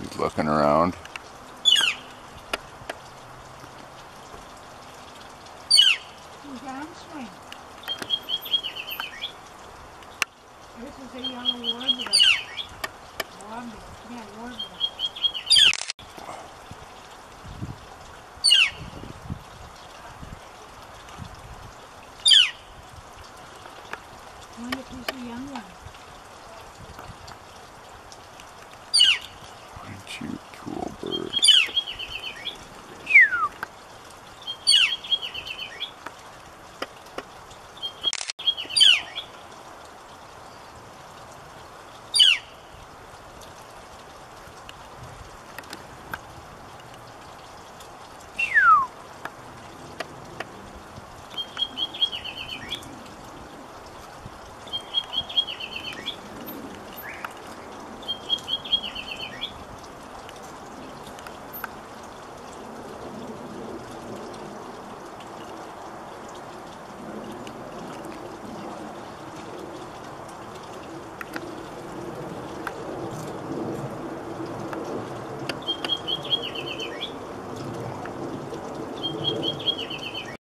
He's looking around.